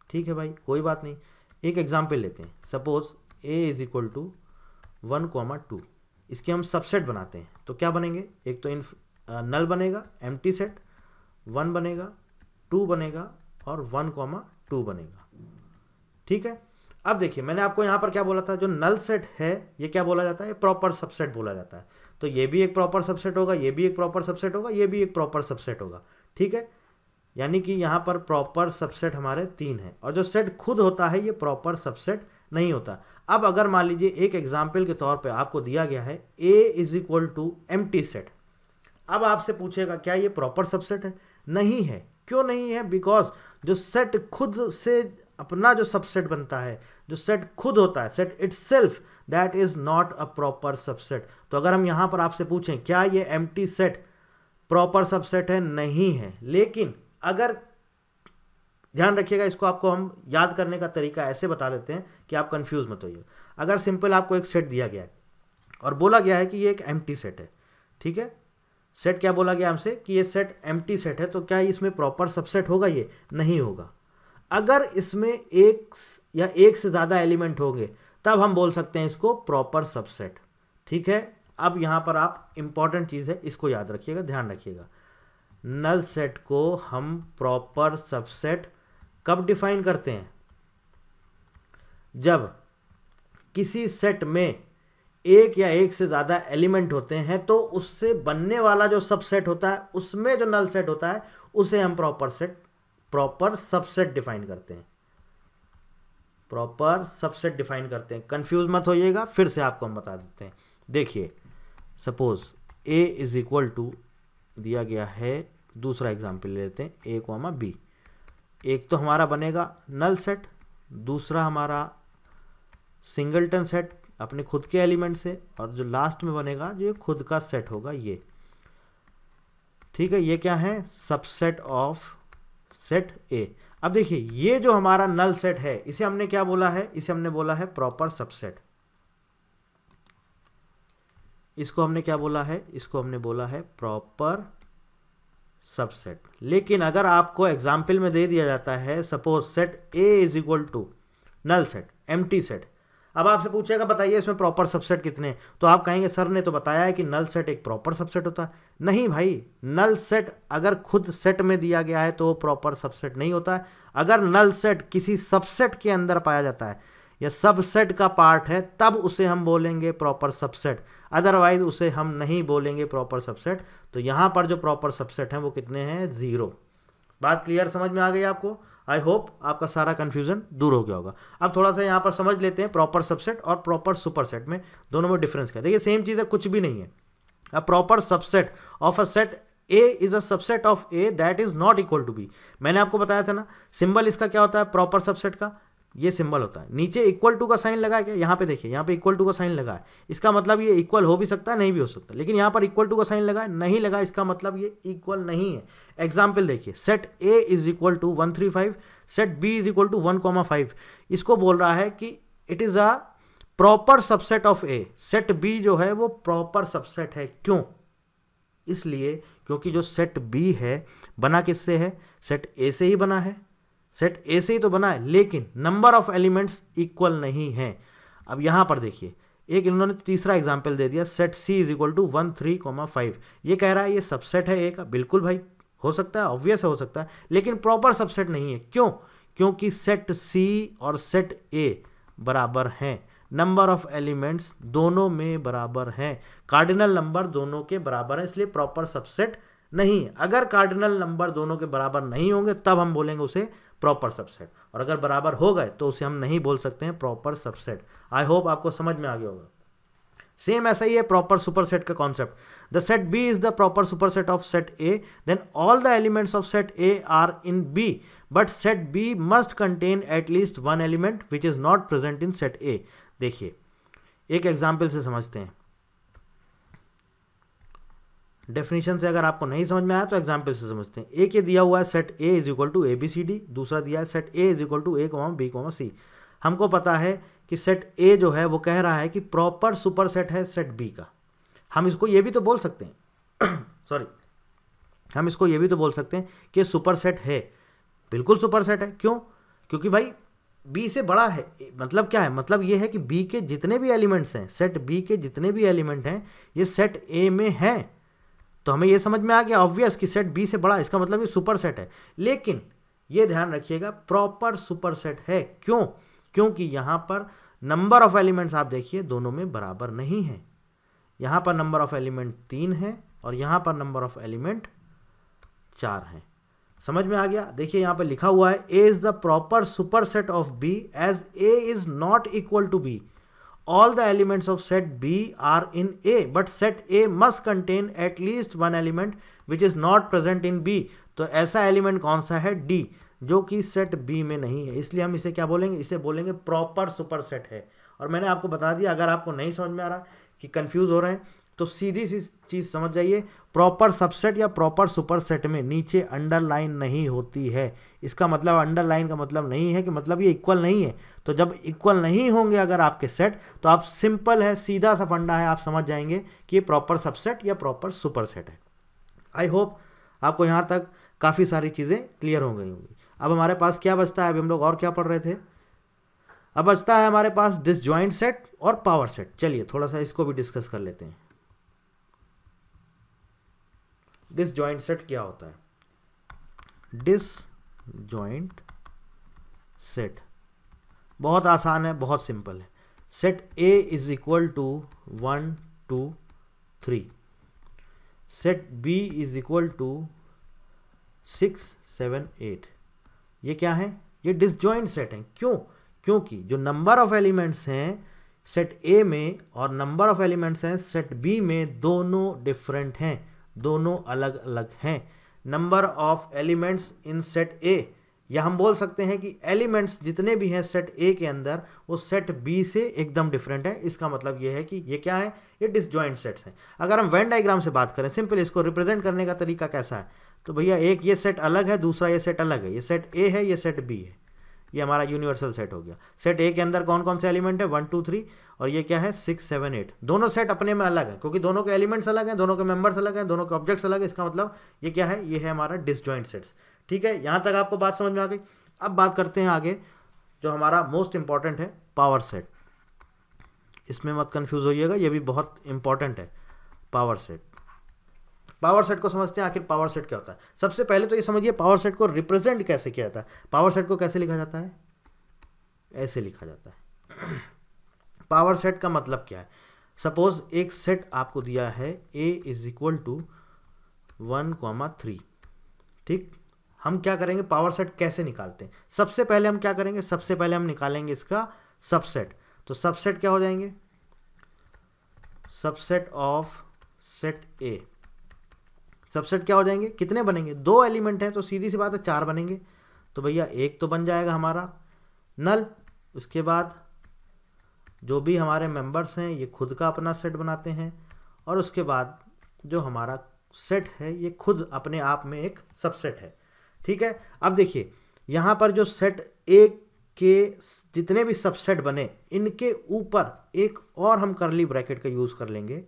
ठीक है भाई, कोई बात नहीं। एक एग्जाम्पल लेते हैं, suppose A is equal to 1 2, इसके हम सबसेट बनाते हैं, तो क्या बनेंगे, एक तो नल बनेगा एम्प्टी सेट, 1 बनेगा, 2 बनेगा और 1 2 बनेगा, ठीक है। अब देखिए मैंने आपको यहाँ पर क्या बोला था, जो नल सेट है ये क्या बोला जाता है, प्रॉपर सबसेट बोला जाता है। तो ये भी एक प्रॉपर सबसेट होगा, ये भी एक प्रॉपर सबसेट होगा, ये भी एक प्रॉपर सबसेट होगा, ठीक है। यानी कि यहाँ पर प्रॉपर सबसेट हमारे 3 हैं, और जो सेट खुद होता है ये प्रॉपर सबसेट नहीं होता। अब अगर मान लीजिए एक एग्जाम्पल के तौर पे आपको दिया गया है A is equal to empty set, अब आपसे पूछेगा क्या ये प्रॉपर सबसेट है? नहीं है। क्यों नहीं है? बिकॉज जो सेट खुद से अपना जो सबसेट बनता है, जो सेट खुद होता है, set itself, that is not a proper subset. तो अगर हम यहाँ पर आपसे पूछें क्या ये एम्प्टी सेट प्रॉपर सबसेट है, नहीं है। लेकिन अगर ध्यान रखिएगा, इसको आपको हम याद करने का तरीका ऐसे बता देते हैं कि आप कंफ्यूज मत होइए। अगर सिंपल आपको एक सेट दिया गया है और बोला गया है कि ये एक एम्प्टी सेट है, ठीक है, सेट क्या बोला गया हमसे कि ये सेट एम्प्टी सेट है, तो क्या इसमें प्रॉपर सबसेट होगा? ये नहीं होगा। अगर इसमें एक या एक से ज़्यादा एलिमेंट होंगे तब हम बोल सकते हैं इसको प्रॉपर सबसेट, ठीक है। अब यहाँ पर आप इम्पॉर्टेंट चीज़ है, इसको याद रखिएगा, ध्यान रखिएगा। नल सेट को हम प्रॉपर सबसेट कब डिफाइन करते हैं? जब किसी सेट में एक या एक से ज़्यादा एलिमेंट होते हैं, तो उससे बनने वाला जो सबसेट होता है, उसमें जो नल सेट होता है उसे हम प्रॉपर सबसेट डिफाइन करते हैं, प्रॉपर सबसेट डिफाइन करते हैं। कंफ्यूज मत होइएगा, फिर से आपको हम बता देते हैं। देखिए suppose A is equal to दिया गया है, दूसरा एग्जाम्पल लेते हैं A, B, एक तो हमारा बनेगा नल सेट, दूसरा हमारा सिंगलटन सेट अपने खुद के एलिमेंट से, और जो लास्ट में बनेगा जो खुद का सेट होगा ये, ठीक है। ये क्या है? Subset of set A। अब देखिए ये जो हमारा नल सेट है इसे हमने क्या बोला है? इसे हमने बोला है प्रॉपर सबसेट। इसको हमने क्या बोला है? इसको हमने बोला है प्रॉपर सबसेट। लेकिन अगर आपको एग्जाम्पल में दे दिया जाता है suppose set A is equal to null set, empty set, अब आपसे पूछेगा बताइए इसमें प्रॉपर सबसेट कितने हैं, तो आप कहेंगे सर ने तो बताया है कि नल सेट एक प्रॉपर सबसेट होता है। नहीं भाई, नल सेट अगर खुद सेट में दिया गया है तो प्रॉपर सबसेट नहीं होता है। अगर नल सेट किसी सबसेट के अंदर पाया जाता है या सबसेट का पार्ट है तब उसे हम बोलेंगे प्रॉपर सबसेट, अदरवाइज उसे हम नहीं बोलेंगे प्रॉपर सबसेट। तो यहाँ पर जो प्रॉपर सबसेट हैं वो कितने हैं? ज़ीरो। बात क्लियर समझ में आ गई आपको? आई होप आपका सारा कन्फ्यूजन दूर हो गया होगा। अब थोड़ा सा यहाँ पर समझ लेते हैं प्रॉपर सबसेट और प्रॉपर सुपरसेट में, दोनों में डिफरेंस क्या है। देखिए सेम चीज़ है, कुछ भी नहीं है। A proper subset of a set A is a subset of A that is not equal to B. मैंने आपको बताया था ना, सिंबल इसका क्या होता है प्रॉपर सबसेट का? ये सिंबल होता है। नीचे इक्वल टू का साइन लगा है क्या? यहाँ पे देखिए, यहाँ पे इक्वल टू का साइन लगा है। इसका मतलब ये इक्वल हो भी सकता है, नहीं भी हो सकता। लेकिन यहाँ पर इक्वल टू का साइन लगा है, नहीं लगा, इसका मतलब ये इक्वल नहीं है। एग्जाम्पल देखिए, set A is equal to 135, set B is equal to 1,5। इसको बोल रहा है कि it is a proper subset of A. Set B जो है वो प्रॉपर सबसेट है। क्यों? इसलिए क्योंकि जो सेट बी है बना किससे है? सेट ए से ही बना है, सेट ए से ही तो बना है, लेकिन नंबर ऑफ एलिमेंट्स इक्वल नहीं है। अब यहाँ पर देखिए, एक इन्होंने तीसरा एग्जाम्पल दे दिया, set C is equal to 13,5। ये कह रहा है ये सबसेट है ए का। बिल्कुल भाई, हो सकता है, ऑब्वियस हो सकता है, लेकिन प्रॉपर सबसेट नहीं है। क्यों? क्योंकि सेट सी और सेट ए बराबर हैं, नंबर ऑफ एलिमेंट्स दोनों में बराबर हैं, कार्डिनल नंबर दोनों के बराबर हैं, इसलिए प्रॉपर सबसेट नहीं है। अगर कार्डिनल नंबर दोनों के बराबर नहीं होंगे तब हम बोलेंगे उसे प्रॉपर सबसेट, और अगर बराबर हो गए तो उसे हम नहीं बोल सकते हैं प्रॉपर सबसेट। आई होप आपको समझ में आ गया होगा। सेम ऐसा ही है प्रॉपर सुपरसेट का concept. The set B is the proper superset of set A, then all the elements of set A are in B, but set B must contain at least one element which is not present in set A. देखिए एक example से समझते हैं, definition से अगर आपको नहीं समझ में आया तो एग्जाम्पल से समझते हैं। एक ये दिया हुआ है set A is equal to ABCD, दूसरा दिया है set A is equal to A, B, C। हमको पता है कि सेट ए जो है वो कह रहा है कि प्रॉपर सुपर सेट है सेट बी का। हम इसको ये भी तो बोल सकते हैं हम इसको ये भी तो बोल सकते हैं कि सुपर सेट है, बिल्कुल सुपर सेट है। क्यों? क्योंकि भाई B से बड़ा है। मतलब क्या है? मतलब ये है कि B के जितने भी एलिमेंट्स हैं, सेट B के जितने भी एलिमेंट हैं ये सेट A में हैं। तो हमें ये समझ में आ गया ऑब्वियस कि सेट बी से बड़ा, इसका मतलब ये सुपर सेट है। लेकिन ये ध्यान रखिएगा प्रॉपर सुपर सेट है। क्यों? क्योंकि यहाँ पर नंबर ऑफ एलिमेंट्स आप देखिए दोनों में बराबर नहीं है। यहाँ पर नंबर ऑफ एलिमेंट 3 है और यहाँ पर नंबर ऑफ एलिमेंट 4 हैं। समझ में आ गया? देखिए यहाँ पर लिखा हुआ है A is the proper super set of B as A is not equal to B, all the elements of set B are in A, but set A must contain at least one element which is not present in B। तो ऐसा element कौन सा है? D, जो कि set B में नहीं है। इसलिए हम इसे क्या बोलेंगे? इसे बोलेंगे प्रॉपर सुपर सेट है। और मैंने आपको बता दिया, अगर आपको नहीं समझ में आ रहा कि कंफ्यूज हो रहे हैं तो सीधी सी चीज़ समझ जाइए, प्रॉपर सबसेट या प्रॉपर सुपर सेट में नीचे अंडरलाइन नहीं होती है। इसका मतलब अंडरलाइन का मतलब नहीं है कि मतलब ये इक्वल नहीं है। तो जब इक्वल नहीं होंगे अगर आपके सेट तो आप सिंपल है, सीधा सा फंडा है, आप समझ जाएंगे कि ये प्रॉपर सबसेट या प्रॉपर सुपर सेट है। आई होप आपको यहाँ तक काफ़ी सारी चीज़ें क्लियर हो गई होंगी। अब हमारे पास क्या बचता है? अभी हम लोग और क्या पढ़ रहे थे? अब बचता है हमारे पास डिसजॉइंट सेट और पावर सेट। चलिए थोड़ा सा इसको भी डिस्कस कर लेते हैं। डिसजॉइंट सेट क्या होता है? डिसजॉइंट सेट बहुत आसान है, बहुत सिंपल है। Set A is equal to 1, 2, 3, set B is equal to 6, 7, 8। ये क्या है? ये डिसजॉइंट सेट हैं। क्यों? क्योंकि जो नंबर ऑफ एलिमेंट्स हैं सेट ए में और नंबर ऑफ एलिमेंट्स हैं सेट बी में दोनों डिफरेंट हैं, दोनों अलग अलग हैं। Number of elements in set A, या हम बोल सकते हैं कि एलिमेंट्स जितने भी हैं सेट ए के अंदर वो सेट बी से एकदम डिफरेंट है। इसका मतलब ये है कि ये क्या है? ये डिसजॉइंट सेट्स हैं। अगर हम वेन डायग्राम से बात करें, सिंपल इसको रिप्रेजेंट करने का तरीका कैसा है? तो भैया एक ये सेट अलग है, दूसरा ये सेट अलग है, ये सेट ए है, ये सेट बी है, ये हमारा यूनिवर्सल सेट हो गया। सेट ए के अंदर कौन कौन से एलिमेंट है, 1 2 3 और ये क्या है 6 7 8। दोनों सेट अपने में अलग है क्योंकि दोनों के एलिमेंट्स अलग हैं, दोनों के मेंबर्स अलग हैं, दोनों के ऑब्जेक्ट्स अलग है। इसका मतलब ये क्या है, ये है हमारा डिसजॉइंट सेट्स। ठीक है, यहाँ तक आपको बात समझ में आ गई। अब बात करते हैं आगे जो हमारा मोस्ट इंपॉर्टेंट है पावर सेट। इसमें मत कन्फ्यूज़ होइएगा, ये भी बहुत इंपॉर्टेंट है पावर सेट। पावर सेट को समझते हैं आखिर पावर सेट क्या होता है। सबसे पहले तो ये समझिए पावर सेट को रिप्रेजेंट कैसे किया जाता है। पावर सेट को कैसे लिखा जाता है, ऐसे लिखा जाता है। पावर सेट का मतलब क्या है, सपोज एक सेट आपको दिया है A इज इक्वल टू 1,3। ठीक, हम क्या करेंगे, पावर सेट कैसे निकालते हैं, सबसे पहले हम क्या करेंगे, सबसे पहले हम निकालेंगे इसका सबसेट। तो सबसेट क्या हो जाएंगे, subset of set A. Subset क्या हो जाएंगे, कितने बनेंगे, 2 एलिमेंट हैं तो सीधी सी बात है 4 बनेंगे। तो भैया एक तो बन जाएगा हमारा नल, उसके बाद जो भी हमारे मेंबर्स हैं ये खुद का अपना सेट बनाते हैं और उसके बाद जो हमारा सेट है ये खुद अपने आप में एक सबसेट है। ठीक है, अब देखिए यहाँ पर जो सेट ए के जितने भी सबसेट बने इनके ऊपर एक और हम करली ब्रैकेट का यूज़ कर लेंगे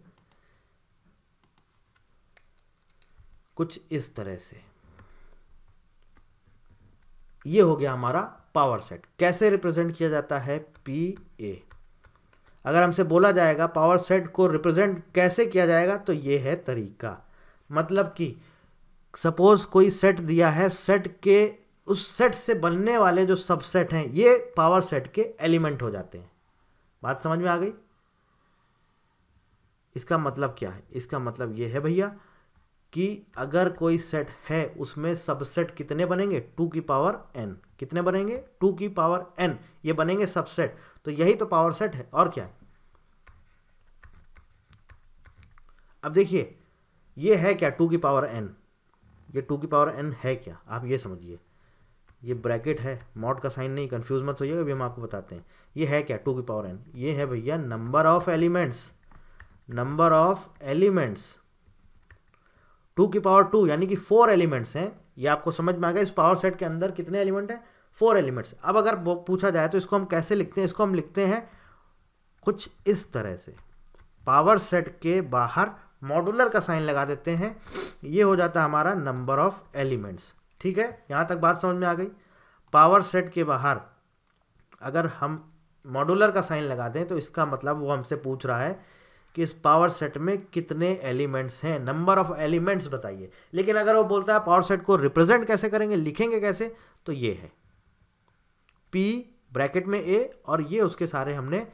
कुछ इस तरह से। ये हो गया हमारा पावर सेट। कैसे रिप्रेजेंट किया जाता है, पी ए। अगर हमसे बोला जाएगा पावर सेट को रिप्रेजेंट कैसे किया जाएगा तो ये है तरीका। मतलब कि सपोज कोई सेट दिया है, सेट के उस सेट से बनने वाले जो सबसेट हैं ये पावर सेट के एलिमेंट हो जाते हैं। बात समझ में आ गई। इसका मतलब क्या है, इसका मतलब ये है भैया कि अगर कोई सेट है उसमें सबसेट कितने बनेंगे, 2n। कितने बनेंगे, 2n। ये बनेंगे सबसेट, तो यही तो पावर सेट है और क्या है। अब देखिए ये है क्या 2n, ये 2n है क्या, आप ये समझिए। ये ब्रैकेट है, मॉड का साइन नहीं, कंफ्यूज मत होइएगा, अभी हम आपको बताते हैं। ये है क्या 2n, ये है भैया number of elements. Number of elements 2 यानी कि 4 एलिमेंट्स हैं। ये आपको समझ में आ गया, इस पावर सेट के अंदर कितने एलिमेंट हैं, 4 एलिमेंट्स। अब अगर पूछा जाए तो इसको हम कैसे लिखते हैं, इसको हम लिखते हैं कुछ इस तरह से। पावर सेट के बाहर मॉडुलर का साइन लगा देते हैं, ये हो जाता है हमारा नंबर ऑफ एलिमेंट्स। ठीक है, यहाँ तक बात समझ में आ गई। पावर सेट के बाहर अगर हम मॉडुलर का साइन लगा दें तो इसका मतलब वो हमसे पूछ रहा है कि इस पावर सेट में कितने एलिमेंट्स हैं, नंबर ऑफ एलिमेंट्स बताइए। लेकिन अगर वो बोलता है पावर सेट को रिप्रेजेंट कैसे करेंगे, लिखेंगे कैसे, तो ये है P ब्रैकेट में A और ये उसके सारे हमने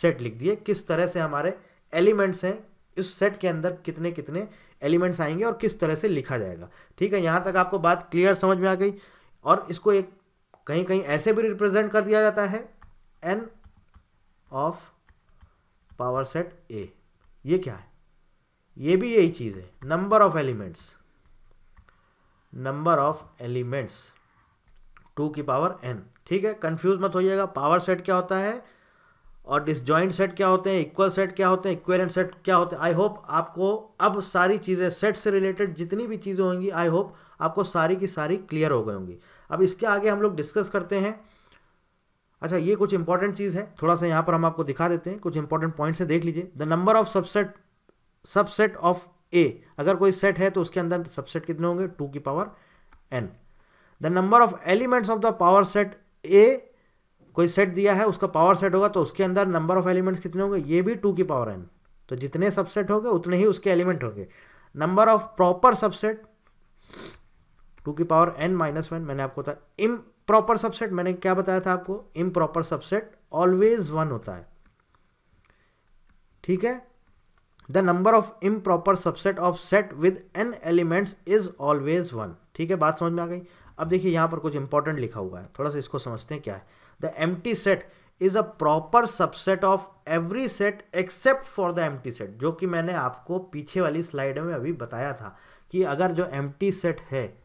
सेट लिख दिए। किस तरह से हमारे एलिमेंट्स हैं, इस सेट के अंदर कितने कितने एलिमेंट्स आएंगे और किस तरह से लिखा जाएगा। ठीक है, यहाँ तक आपको बात क्लियर समझ में आ गई। और इसको एक कहीं कहीं ऐसे भी रिप्रेजेंट कर दिया जाता है, N of power set A. ये क्या है, ये भी यही चीज़ है, number of elements. Number of elements 2n। ठीक है, कंफ्यूज मत होइएगा। पावर सेट क्या होता है और डिसजॉइंट सेट क्या होते हैं, इक्वल सेट क्या होते हैं, इक्विवेलेंट सेट क्या होते हैं। आई होप आपको अब सारी चीज़ें सेट से रिलेटेड जितनी भी चीज़ें होंगी, आई होप आपको सारी की सारी क्लियर हो गई होंगी। अब इसके आगे हम लोग डिस्कस करते हैं। अच्छा, ये कुछ इंपॉर्टेंट चीज़ है, थोड़ा सा यहाँ पर हम आपको दिखा देते हैं, कुछ इंपॉर्टेंट पॉइंट्स है, देख लीजिए। The number of subset of A, अगर कोई सेट है तो उसके अंदर सबसेट कितने होंगे, 2n। The number of elements of the power set A, कोई सेट दिया है उसका पावर सेट होगा तो उसके अंदर नंबर ऑफ एलिमेंट्स कितने होंगे, ये भी 2n। तो जितने सबसेट होंगे उतने ही उसके एलिमेंट होंगे। Number of proper subset 2n-1। मैंने आपको था प्रॉपर सबसेट, मैंने क्या बताया था आपको, इम्प्रॉपर सबसेट ऑलवेज 1 होता है। ठीक है, the number of improper subset of set with n elements is always 1। ठीक है, बात समझ में आ गई। अब देखिए यहाँ पर कुछ इंपॉर्टेंट लिखा हुआ है, थोड़ा सा इसको समझते हैं क्या है। The empty set is a proper subset of every set except for the empty set, जो कि मैंने आपको पीछे वाली स्लाइड में अभी बताया था कि अगर जो एम्प्टी सेट है,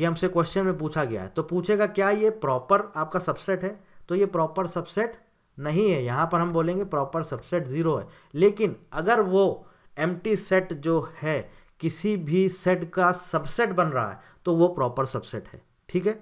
ये हमसे क्वेश्चन में पूछा गया है, तो पूछेगा क्या ये प्रॉपर आपका सबसेट है, तो ये प्रॉपर सबसेट नहीं है, यहाँ पर हम बोलेंगे प्रॉपर सबसेट 0 है। लेकिन अगर वो एम्प्टी सेट जो है किसी भी सेट का सबसेट बन रहा है तो वो प्रॉपर सबसेट है। ठीक है,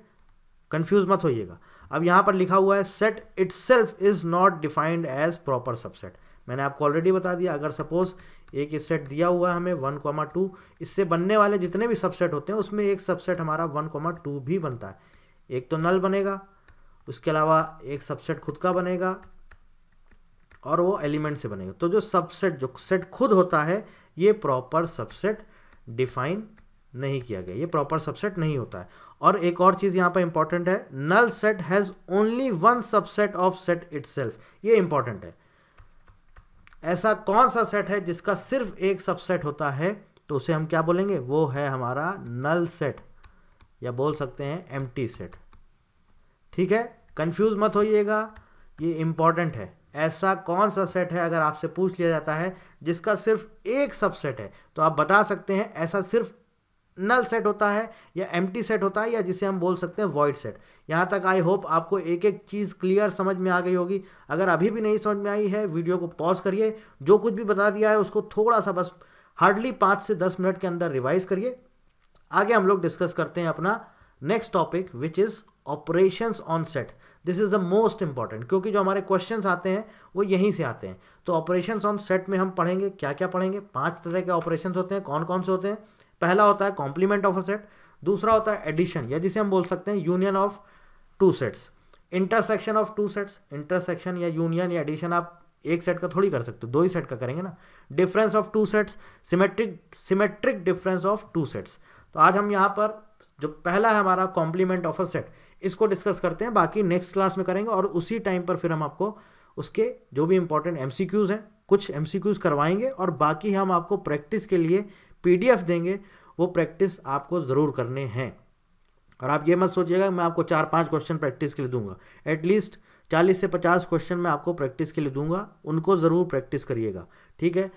कंफ्यूज मत होइएगा। अब यहाँ पर लिखा हुआ है set itself is not defined as proper subset. मैंने आपको ऑलरेडी बता दिया, अगर सपोज एक सेट दिया हुआ है हमें 1,2, इससे बनने वाले जितने भी सबसेट होते हैं उसमें एक सबसेट हमारा 1,2 भी बनता है। एक तो नल बनेगा, उसके अलावा एक सबसेट खुद का बनेगा और वो एलिमेंट से बनेगा। तो जो सबसेट, जो सेट खुद होता है, ये प्रॉपर सबसेट डिफाइन नहीं किया गया, ये प्रॉपर सबसेट नहीं होता है। और एक और चीज़ यहाँ पर इंपॉर्टेंट है, null set has only one subset of set itself. ये इंपॉर्टेंट है, ऐसा कौन सा सेट है जिसका सिर्फ एक सबसेट होता है, तो उसे हम क्या बोलेंगे, वो है हमारा नल सेट, या बोल सकते हैं एम्प्टी सेट। ठीक है, कंफ्यूज मत होइएगा, ये इंपॉर्टेंट है। ऐसा कौन सा सेट है अगर आपसे पूछ लिया जाता है जिसका सिर्फ एक सबसेट है, तो आप बता सकते हैं ऐसा सिर्फ नल सेट होता है या एम्प्टी सेट होता है, या जिसे हम बोल सकते हैं वॉइड सेट। यहाँ तक आई होप आपको एक एक चीज़ क्लियर समझ में आ गई होगी। अगर अभी भी नहीं समझ में आई है, वीडियो को पॉज करिए, जो कुछ भी बता दिया है उसको थोड़ा सा, बस हार्डली 5 से 10 मिनट के अंदर रिवाइज करिए। आगे हम लोग डिस्कस करते हैं अपना next topic, which is operations on set. This is the most important, क्योंकि जो हमारे क्वेश्चंस आते हैं वो यहीं से आते हैं। तो ऑपरेशंस ऑन सेट में हम पढ़ेंगे, क्या क्या पढ़ेंगे, 5 तरह के ऑपरेशंस होते हैं। कौन कौन से होते हैं? पहला होता है कॉम्प्लीमेंट ऑफ अ सेट, दूसरा होता है एडिशन, या जिसे हम बोल सकते हैं union of two sets, intersection of two sets. Intersection या यूनियन या एडिशन आप एक सेट का थोड़ी कर सकते हो, 2 ही सेट का करेंगे ना। Difference of two sets, symmetric difference of two sets. तो आज हम यहाँ पर जो पहला है हमारा कॉम्प्लीमेंट ऑफ अ सेट, इसको डिस्कस करते हैं, बाकी नेक्स्ट क्लास में करेंगे। और उसी टाइम पर फिर हम आपको उसके जो भी इंपॉर्टेंट MCQs हैं, कुछ MCQs करवाएंगे, और बाकी हम आपको प्रैक्टिस के लिए PDF देंगे, वो प्रैक्टिस आपको ज़रूर करने हैं। और आप ये मत सोचिएगा मैं आपको 4-5 क्वेश्चन प्रैक्टिस के लिए दूंगा, एटलीस्ट 40 से 50 क्वेश्चन मैं आपको प्रैक्टिस के लिए दूंगा, उनको ज़रूर प्रैक्टिस करिएगा। ठीक है,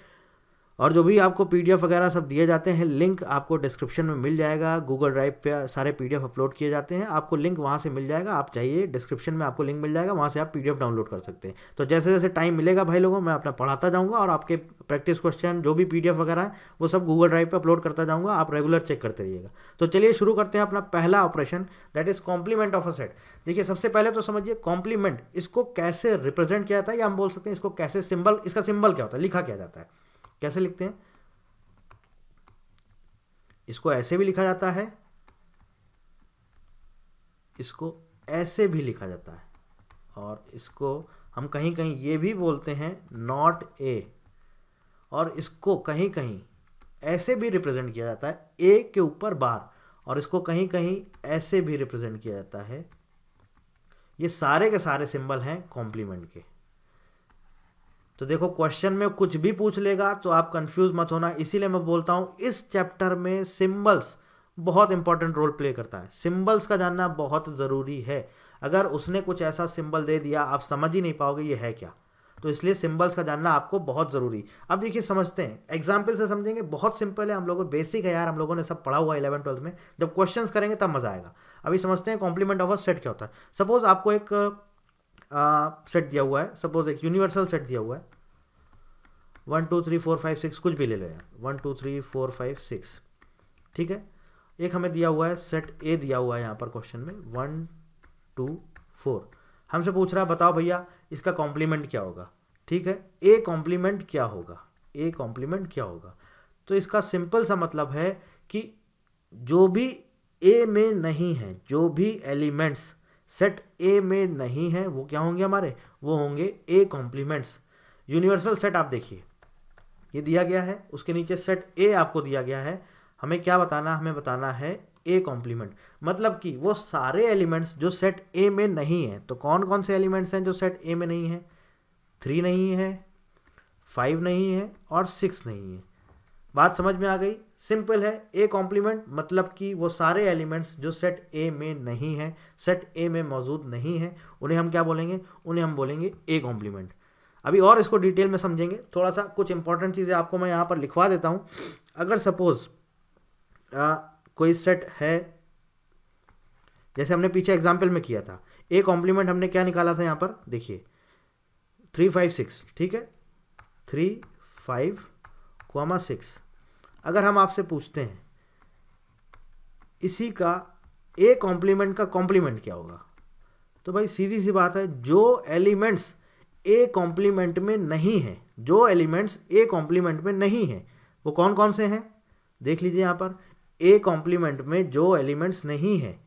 और जो भी आपको PDF वगैरह सब दिए जाते हैं, लिंक आपको डिस्क्रिप्शन में मिल जाएगा। गूगल ड्राइव पे सारे PDF अपलोड किए जाते हैं, आपको लिंक वहाँ से मिल जाएगा। आप चाहिए डिस्क्रिप्शन में आपको लिंक मिल जाएगा, वहाँ से आप PDF डाउनलोड कर सकते हैं। तो जैसे जैसे टाइम मिलेगा भाई लोगों, मैं अपना पढ़ाता जाऊँगा और आपके प्रैक्टिस क्वेश्चन जो भी PDF वगैरह है वो सब गूगल ड्राइव पर अपलोड करता जाऊँगा, आप रेगुलर चेक करते रहिएगा। तो चलिए शुरू करते हैं अपना पहला operation, that is complement of a set. देखिए, सबसे पहले तो समझिए कॉम्प्लीमेंट, इसको कैसे रिप्रेजेंट किया जाता है, या हम बोल सकते हैं इसको कैसे सिंबल, इसका सिंबल क्या होता है, लिखा क्या जाता है, कैसे लिखते हैं इसको? ऐसे भी लिखा जाता है, इसको ऐसे भी लिखा जाता है, और इसको हम कहीं कहीं ये भी बोलते हैं नॉट ए, और इसको कहीं कहीं ऐसे भी रिप्रेजेंट किया जाता है, ए के ऊपर बार, और इसको कहीं कहीं ऐसे भी रिप्रेजेंट किया जाता है। ये सारे के सारे सिंबल हैं कॉम्प्लीमेंट के। तो देखो, क्वेश्चन में कुछ भी पूछ लेगा तो आप कंफ्यूज मत होना, इसीलिए मैं बोलता हूँ इस चैप्टर में सिंबल्स बहुत इंपॉर्टेंट रोल प्ले करता है। सिंबल्स का जानना बहुत ज़रूरी है। अगर उसने कुछ ऐसा सिंबल दे दिया आप समझ ही नहीं पाओगे ये है क्या, तो इसलिए सिंबल्स का जानना आपको बहुत ज़रूरी। अब देखिए, समझते हैं एग्जाम्पल से, समझेंगे, बहुत सिंपल है, हम लोगों बेसिक है यार, हम लोगों ने सब पढ़ा हुआ 11th 12th में, जब क्वेश्चन करेंगे तब मज़ा आएगा। अभी समझते हैं कॉम्प्लीमेंट ऑफ अ सेट क्या होता है। सपोज आपको एक सेट दिया हुआ है, सपोज एक यूनिवर्सल सेट दिया हुआ है 1 2 3 4 5 6, कुछ भी ले लें, 1 2 3 4 5 6। ठीक है, एक हमें दिया हुआ है सेट ए दिया हुआ है, यहाँ पर क्वेश्चन में 1 2 4, हमसे पूछ रहा है बताओ भैया इसका कॉम्प्लीमेंट क्या होगा। ठीक है, ए कॉम्प्लीमेंट क्या होगा, ए कॉम्प्लीमेंट क्या होगा? तो इसका सिंपल सा मतलब है कि जो भी ए में नहीं है, जो भी एलिमेंट्स सेट ए में नहीं है, वो क्या होंगे हमारे, वो होंगे ए कॉम्प्लीमेंट्स। यूनिवर्सल सेट आप देखिए, ये दिया गया है, उसके नीचे सेट ए आपको दिया गया है, हमें क्या बताना, हमें बताना है ए कॉम्प्लीमेंट, मतलब कि वो सारे एलिमेंट्स जो सेट ए में नहीं है। तो कौन कौन से एलिमेंट्स हैं जो सेट ए में नहीं है? 3 नहीं है, 5 नहीं है, और 6 नहीं है। बात समझ में आ गई? सिंपल है, ए कॉम्प्लीमेंट मतलब कि वो सारे एलिमेंट्स जो सेट ए में नहीं है, सेट ए में मौजूद नहीं है, उन्हें हम क्या बोलेंगे, उन्हें हम बोलेंगे ए कॉम्प्लीमेंट। अभी और इसको डिटेल में समझेंगे, थोड़ा सा कुछ इंपॉर्टेंट चीज़ें आपको मैं यहाँ पर लिखवा देता हूँ। अगर सपोज कोई सेट है, जैसे हमने पीछे एग्जाम्पल में किया था, ए कॉम्प्लीमेंट हमने क्या निकाला था यहाँ पर देखिए, 3 5 6। ठीक है, 3 5 6। अगर हम आपसे पूछते हैं इसी का ए कॉम्प्लीमेंट का कॉम्प्लीमेंट क्या होगा, तो भाई सीधी सी बात है, जो एलिमेंट्स ए कॉम्प्लीमेंट में नहीं है, जो एलिमेंट्स ए कॉम्प्लीमेंट में नहीं हैं वो कौन कौन से हैं, देख लीजिए यहाँ पर। ए कॉम्प्लीमेंट में जो एलिमेंट्स नहीं हैं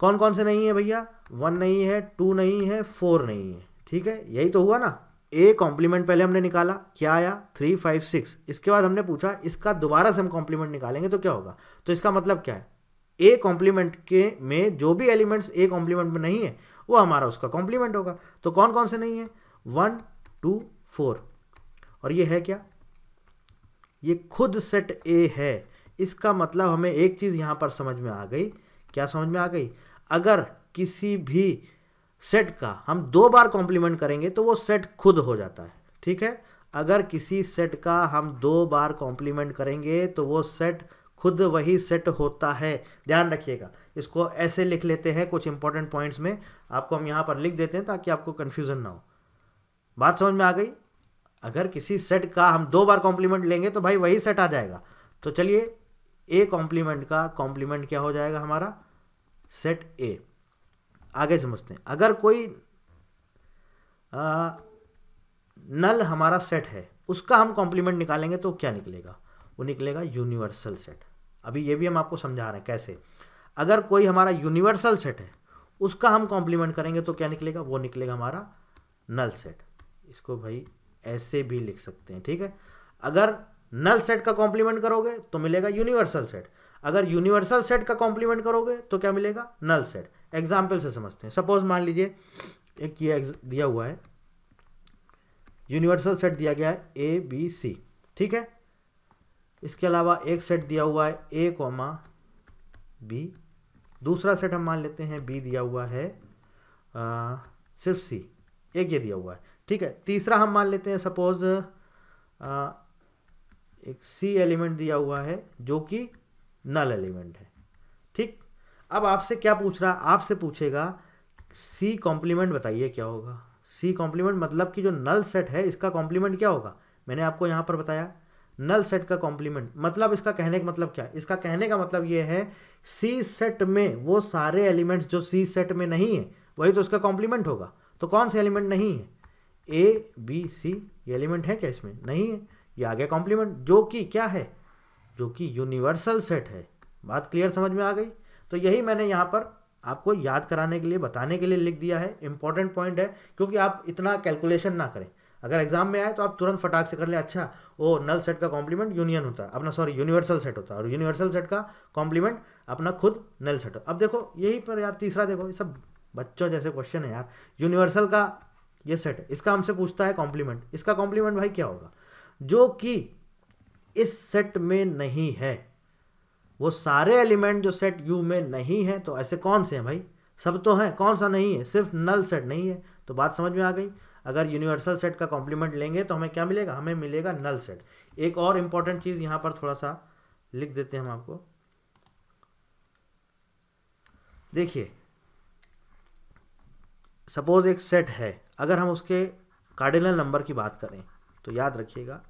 कौन कौन से नहीं है भैया, 1 नहीं है, 2 नहीं है, 4 नहीं है, ठीक है, यही तो हुआ ना। ए कॉम्प्लीमेंट पहले हमने निकाला, क्या आया 3, 5, 6, इसके बाद हमने पूछा इसका दोबारा से हम कॉम्प्लीमेंट निकालेंगे तो क्या होगा। तो इसका मतलब क्या है, ए कॉम्प्लीमेंट के में जो भी एलिमेंट्स ए कॉम्प्लीमेंट में नहीं है वो हमारा उसका कॉम्प्लीमेंट होगा। तो कौन कौन से नहीं है, 1, 2, 4, और ये है क्या, ये खुद सेट ए है। इसका मतलब हमें एक चीज़ यहाँ पर समझ में आ गई, क्या समझ में आ गई, अगर किसी भी सेट का हम 2 बार कॉम्प्लीमेंट करेंगे तो वो सेट खुद हो जाता है, ठीक है। अगर किसी सेट का हम 2 बार कॉम्प्लीमेंट करेंगे तो वो सेट खुद वही सेट होता है, ध्यान रखिएगा। इसको ऐसे लिख लेते हैं, कुछ इंपॉर्टेंट पॉइंट्स में आपको हम यहाँ पर लिख देते हैं ताकि आपको कन्फ्यूज़न ना हो। बात समझ में आ गई, अगर किसी सेट का हम 2 बार कॉम्प्लीमेंट लेंगे तो भाई वही सेट आ जाएगा। तो चलिए ए कॉम्प्लीमेंट का कॉम्प्लीमेंट क्या हो जाएगा हमारा, सेट ए। आगे समझते हैं, अगर कोई नल हमारा सेट है उसका हम कॉम्प्लीमेंट निकालेंगे तो क्या निकलेगा, वो निकलेगा यूनिवर्सल सेट। अभी ये भी हम आपको समझा रहे हैं कैसे। अगर कोई हमारा यूनिवर्सल सेट है उसका हम कॉम्प्लीमेंट करेंगे तो क्या निकलेगा, वो निकलेगा हमारा नल सेट। इसको भाई ऐसे भी लिख सकते हैं, ठीक है। अगर नल सेट का कॉम्प्लीमेंट करोगे तो मिलेगा यूनिवर्सल सेट, अगर यूनिवर्सल सेट का कॉम्प्लीमेंट करोगे तो क्या मिलेगा, नल सेट। एग्जाम्पल से समझते हैं। सपोज मान लीजिए एक ये दिया हुआ है, यूनिवर्सल सेट दिया गया है A, B, C, ठीक है। इसके अलावा एक सेट दिया हुआ है A, B, दूसरा सेट हम मान लेते हैं B दिया हुआ है, सिर्फ C, एक ये दिया हुआ है, ठीक है। तीसरा हम मान लेते हैं सपोज एक C एलिमेंट दिया हुआ है जो कि नल एलिमेंट है, ठीक। अब आपसे क्या पूछ रहा है, आपसे पूछेगा C कॉम्प्लीमेंट बताइए क्या होगा। C कॉम्प्लीमेंट मतलब कि जो नल सेट है इसका कॉम्प्लीमेंट क्या होगा, मैंने आपको यहाँ पर बताया नल सेट का कॉम्प्लीमेंट। मतलब इसका कहने का मतलब क्या है, इसका कहने का मतलब ये है C सेट में वो सारे एलिमेंट्स जो C सेट में नहीं है वही तो उसका कॉम्प्लीमेंट होगा। तो कौन से एलिमेंट नहीं है, A, B, C, ये एलिमेंट है क्या, इसमें नहीं है, ये आ गया कॉम्प्लीमेंट जो कि क्या है, जो कि यूनिवर्सल सेट है। बात क्लियर समझ में आ गई। तो यही मैंने यहाँ पर आपको याद कराने के लिए, बताने के लिए लिख दिया है, इंपॉर्टेंट पॉइंट है, क्योंकि आप इतना कैलकुलेशन ना करें। अगर एग्जाम में आए तो आप तुरंत फटाक से कर लें, अच्छा वो नल सेट का कॉम्प्लीमेंट यूनियन होता है अपना, सॉरी यूनिवर्सल सेट होता है, और यूनिवर्सल सेट का कॉम्प्लीमेंट अपना खुद नल सेट होता है। अब देखो यही पर यार तीसरा, देखो ये सब बच्चों जैसे क्वेश्चन है यार। यूनिवर्सल का ये सेट है, इसका हमसे पूछता है कॉम्प्लीमेंट, इसका कॉम्प्लीमेंट भाई क्या होगा, जो कि इस सेट में नहीं है, वो सारे एलिमेंट जो सेट U में नहीं है। तो ऐसे कौन से हैं भाई, सब तो हैं, कौन सा नहीं है, सिर्फ नल सेट नहीं है। तो बात समझ में आ गई, अगर यूनिवर्सल सेट का कॉम्प्लीमेंट लेंगे तो हमें क्या मिलेगा, हमें मिलेगा नल सेट। एक और इम्पॉर्टेंट चीज़ यहाँ पर थोड़ा सा लिख देते हैं हम आपको, देखिए सपोज एक सेट है, अगर हम उसके कार्डिनल नंबर की बात करें तो याद रखिएगा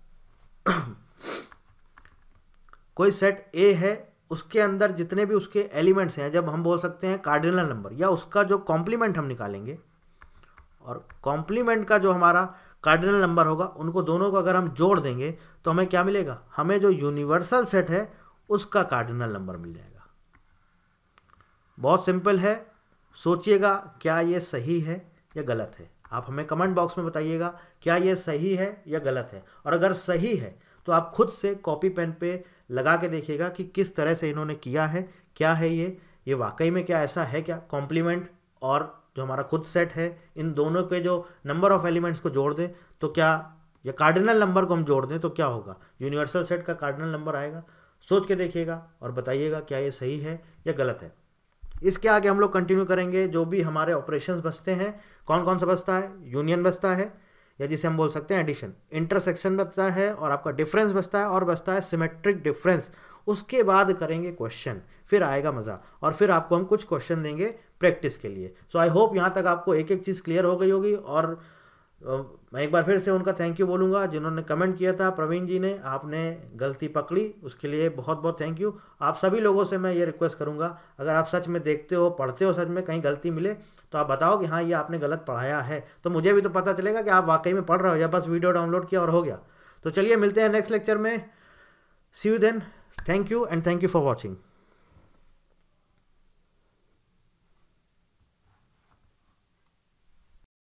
कोई सेट ए है उसके अंदर जितने भी उसके एलिमेंट्स हैं, जब हम बोल सकते हैं कार्डिनल नंबर या उसका जो कॉम्प्लीमेंट हम निकालेंगे, और कॉम्प्लीमेंट का जो हमारा कार्डिनल नंबर होगा, उनको दोनों को अगर हम जोड़ देंगे तो हमें क्या मिलेगा, हमें जो यूनिवर्सल सेट है उसका कार्डिनल नंबर मिल जाएगा। बहुत सिंपल है, सोचिएगा क्या ये सही है या गलत है। आप हमें कमेंट बॉक्स में बताइएगा क्या ये सही है या गलत है, और अगर सही है तो आप खुद से कॉपी पेन पे लगा के देखिएगा कि किस तरह से इन्होंने किया है, क्या है ये वाकई में क्या ऐसा है क्या, कॉम्प्लीमेंट और जो हमारा खुद सेट है इन दोनों के जो नंबर ऑफ एलिमेंट्स को जोड़ दें तो क्या, या कार्डिनल नंबर को हम जोड़ दें तो क्या होगा, यूनिवर्सल सेट का कार्डिनल नंबर आएगा। सोच के देखिएगा और बताइएगा क्या ये सही है या गलत है। इसके आगे हम लोग कंटिन्यू करेंगे, जो भी हमारे ऑपरेशंस बचते हैं, कौन कौन सा बचता है, यूनियन बचता है या जिसे हम बोल सकते हैं एडिशन, इंटरसेक्शन बचता है, और आपका डिफरेंस बचता है, और बचता है सिमेट्रिक डिफरेंस। उसके बाद करेंगे क्वेश्चन, फिर आएगा मज़ा, और फिर आपको हम कुछ क्वेश्चन देंगे प्रैक्टिस के लिए। सो आई होप यहाँ तक आपको एक एक चीज़ क्लियर हो गई होगी, और मैं एक बार फिर से उनका थैंक यू बोलूँगा जिन्होंने कमेंट किया था। प्रवीण जी ने, आपने गलती पकड़ी, उसके लिए बहुत बहुत थैंक यू। आप सभी लोगों से मैं ये रिक्वेस्ट करूँगा, अगर आप सच में देखते हो, पढ़ते हो, सच में कहीं गलती मिले तो आप बताओ कि हाँ ये आपने गलत पढ़ाया है, तो मुझे भी तो पता चलेगा कि आप वाकई में पढ़ रहे हो या बस वीडियो डाउनलोड किया और हो गया। तो चलिए मिलते हैं नेक्स्ट लेक्चर में। See you then. Thank you and thank you for watching.